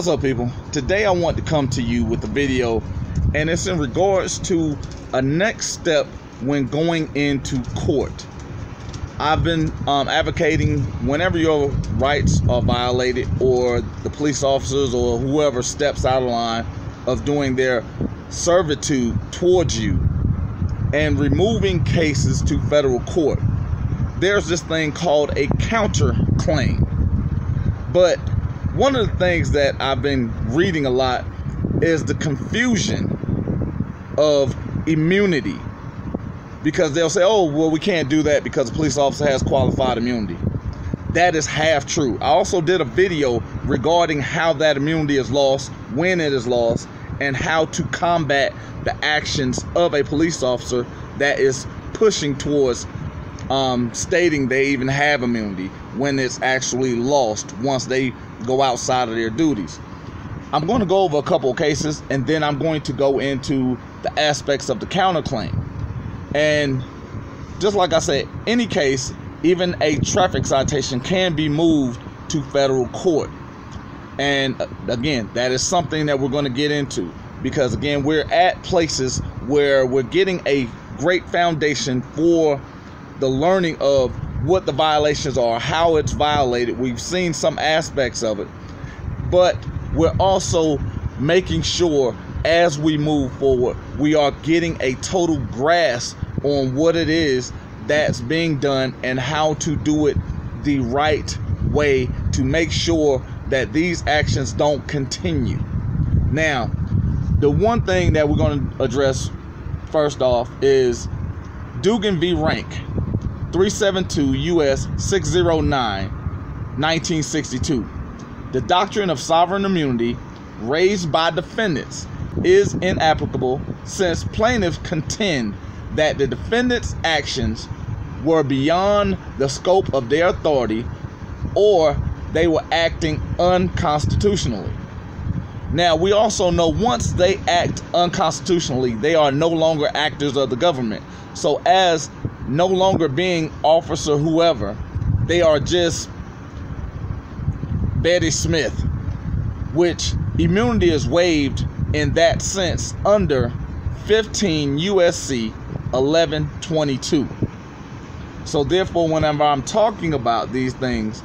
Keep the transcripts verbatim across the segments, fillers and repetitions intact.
What's up, people? Today I want to come to you with a video, and it's in regards to a next step when going into court. I've been um, advocating whenever your rights are violated or the police officers or whoever steps out of line of doing their servitude towards you and removing cases to federal court. There's this thing called a counterclaim. But one of the things that I've been reading a lot is the confusion of immunity, because they'll say, oh, well, we can't do that because a police officer has qualified immunity. That is half true. I also did a video regarding how that immunity is lost, when it is lost, and how to combat the actions of a police officer that is pushing towards um, stating they even have immunity when it's actually lost once they go outside of their duties. I'm going to go over a couple of cases, and then I'm going to go into the aspects of the counterclaim. And just like I said, any case, even a traffic citation, can be moved to federal court. And again, that is something that we're going to get into, because again, we're at places where we're getting a great foundation for the learning of what the violations are, how it's violated. We've seen some aspects of it, but we're also making sure as we move forward, we are getting a total grasp on what it is that's being done and how to do it the right way to make sure that these actions don't continue. Now, the one thing that we're going to address first off is Dugan v. Rank, three seventy-two U S six oh nine, nineteen sixty-two. The doctrine of sovereign immunity raised by defendants is inapplicable, since plaintiffs contend that the defendants' actions were beyond the scope of their authority, or they were acting unconstitutionally. Now, we also know once they act unconstitutionally, they are no longer actors of the government. So as no longer being officer whoever, they are just Betty Smith, which immunity is waived in that sense under fifteen U S C eleven twenty-two. So therefore, whenever I'm talking about these things,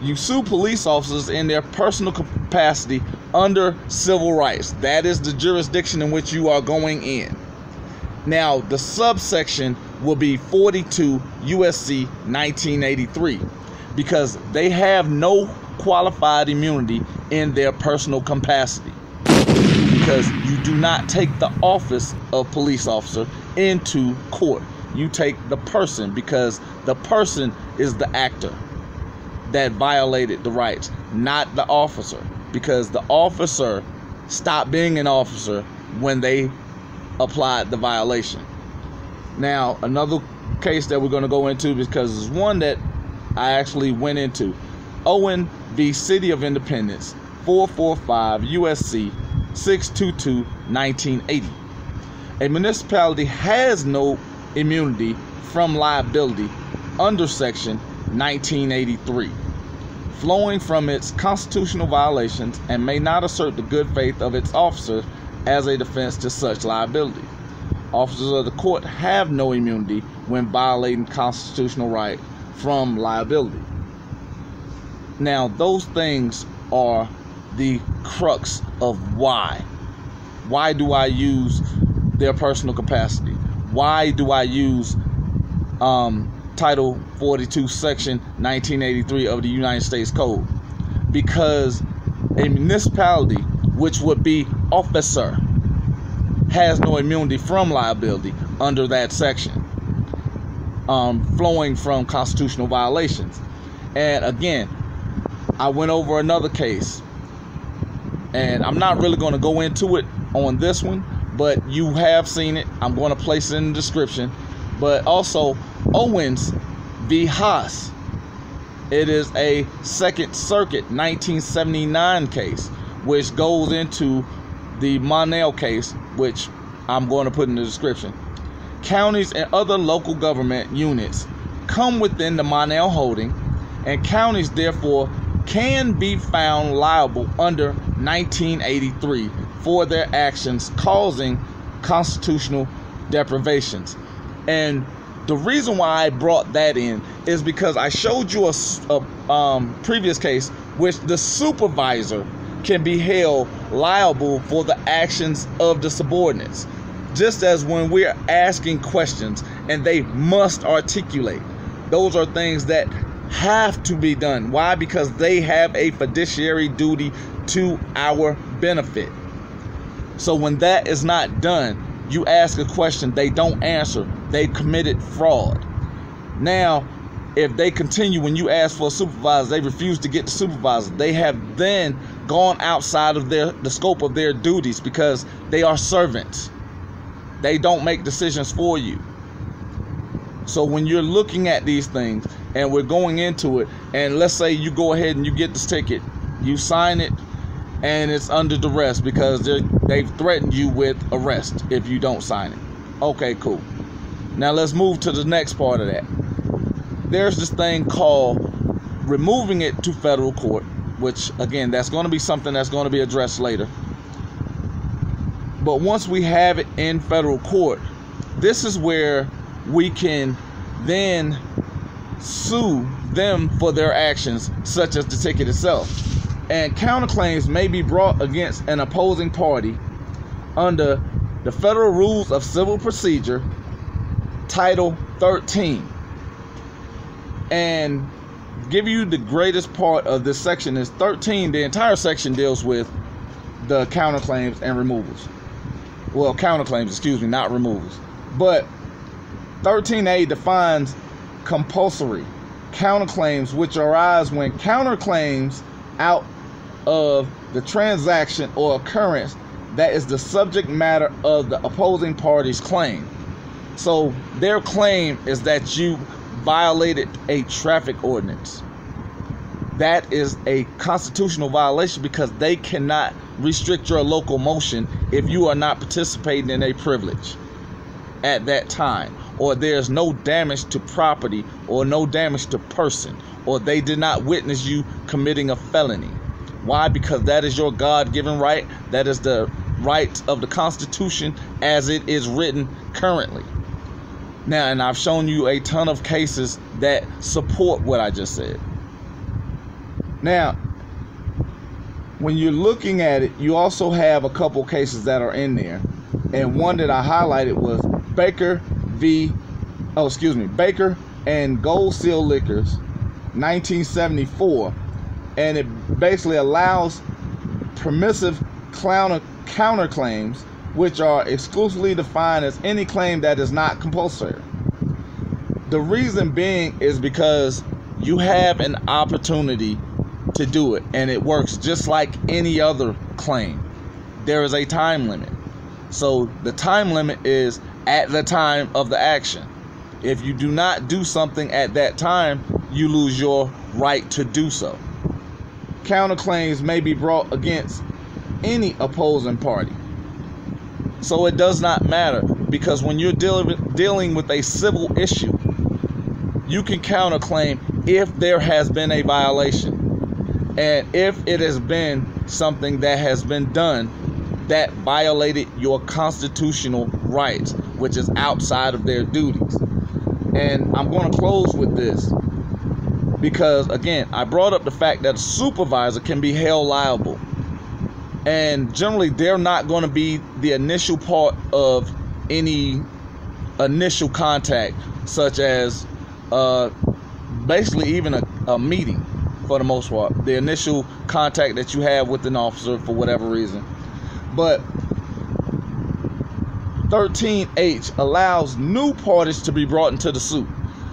you sue police officers in their personal capacity under civil rights. That is the jurisdiction in which you are going in. Now, the subsection will be forty-two U S C nineteen eighty-three, because they have no qualified immunity in their personal capacity, because you do not take the office of police officer into court. You take the person, because the person is the actor that violated the rights, not the officer, because the officer stopped being an officer when they applied the violation. Now, another case that we're going to go into, because it's one that I actually went into, Owen v. City of Independence, four forty-five U S C six twenty-two, nineteen eighty. A municipality has no immunity from liability under section nineteen eighty-three, flowing from its constitutional violations, and may not assert the good faith of its officers as a defense to such liability. Officers of the court have no immunity when violating constitutional right from liability. Now, those things are the crux of why. Why do I use their personal capacity? Why do I use um, Title forty-two, Section nineteen eighty-three of the United States Code? Because a municipality, which would be officer, has no immunity from liability under that section, um, flowing from constitutional violations. And again, I went over another case, and I'm not really going to go into it on this one, but you have seen it. I'm going to place it in the description. But also Owens v. Haas. It is a Second Circuit nineteen seventy-nine case, which goes into the Monell case, which I'm going to put in the description. Counties and other local government units come within the Monell holding, and counties therefore can be found liable under nineteen eighty-three for their actions causing constitutional deprivations. And the reason why I brought that in is because I showed you a, a um, previous case which the supervisor can be held liable for the actions of the subordinates, just as when we're asking questions and they must articulate. Those are things that have to be done. Why? Because they have a fiduciary duty to our benefit. So when that is not done, you ask a question, they don't answer, they committed fraud. Now, if they continue, when you ask for a supervisor, they refuse to get the supervisor, they have then gone outside of their the scope of their duties, because they are servants. They don't make decisions for you. So when you're looking at these things and we're going into it, and let's say you go ahead and you get this ticket, you sign it, and it's under duress because they've threatened you with arrest if you don't sign it. Okay, cool. Now let's move to the next part of that. There's this thing called removing it to federal court, which again, that's going to be something that's going to be addressed later. But once we have it in federal court, this is where we can then sue them for their actions, such as the ticket itself. And counterclaims may be brought against an opposing party under the Federal Rules of Civil Procedure, Title thirteen. And give you the greatest part of this section is thirteen. The entire section deals with the counterclaims and removals. Well, counterclaims, excuse me, not removals. But thirteen A defines compulsory counterclaims, which arise when counterclaims out of the transaction or occurrence that is the subject matter of the opposing party's claim. So their claim is that you violated a traffic ordinance. That is a constitutional violation because they cannot restrict your local motion if you are not participating in a privilege at that time, or there's no damage to property or no damage to person, or they did not witness you committing a felony. Why? Because that is your God-given right. That is the right of the Constitution as it is written currently. Now, and I've shown you a ton of cases that support what I just said. Now, when you're looking at it, you also have a couple cases that are in there. And one that I highlighted was Baker v. Oh, excuse me, Baker and Gold Seal Liquors, nineteen seventy-four. And it basically allows permissive counter counterclaims, which are exclusively defined as any claim that is not compulsory. The reason being is because you have an opportunity to do it, and it works just like any other claim. There is a time limit. So the time limit is at the time of the action. If you do not do something at that time, you lose your right to do so. Counterclaims may be brought against any opposing party. So it does not matter, because when you're dealing dealing with a civil issue, you can counterclaim if there has been a violation and if it has been something that has been done that violated your constitutional rights, which is outside of their duties. And I'm going to close with this because, again, I brought up the fact that a supervisor can be held liable. And generally, they're not going to be the initial part of any initial contact, such as uh, basically even a, a meeting for the most part, the initial contact that you have with an officer for whatever reason. But thirteen H allows new parties to be brought into the suit.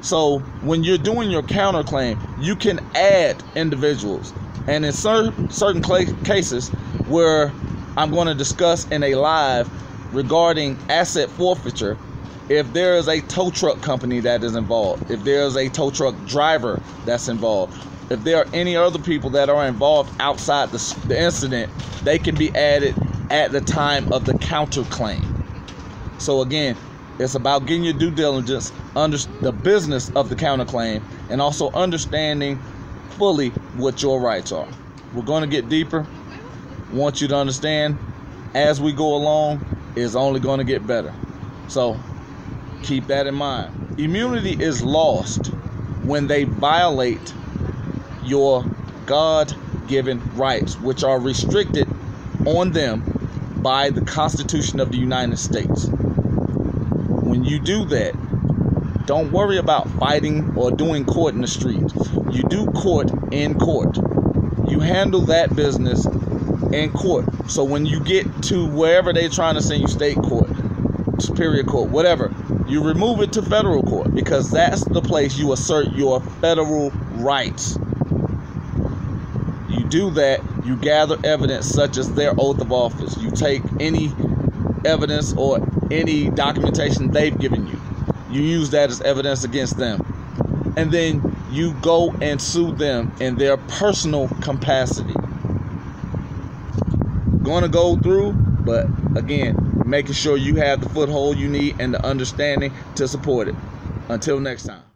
So when you're doing your counterclaim, you can add individuals. And in certain, certain cases where I'm going to discuss in a live regarding asset forfeiture, if there is a tow truck company that is involved, if there is a tow truck driver that's involved, if there are any other people that are involved outside the, the incident, they can be added at the time of the counterclaim. So again, it's about getting your due diligence, under the business of the counterclaim, and also understanding fully what your rights are. We're going to get deeper. want you to understand, as we go along, it's only going to get better. So keep that in mind. Immunity is lost when they violate your God-given rights, which are restricted on them by the Constitution of the United States. When you do that, don't worry about fighting or doing court in the street. You do court in court. You handle that business in court. So when you get to wherever they're trying to send you, state court, superior court, whatever, you remove it to federal court, because that's the place you assert your federal rights. You do that, you gather evidence such as their oath of office. You take any evidence or any documentation they've given you. You use that as evidence against them. And then you go and sue them in their personal capacity. Going to go through, but again, making sure you have the foothold you need and the understanding to support it. Until next time.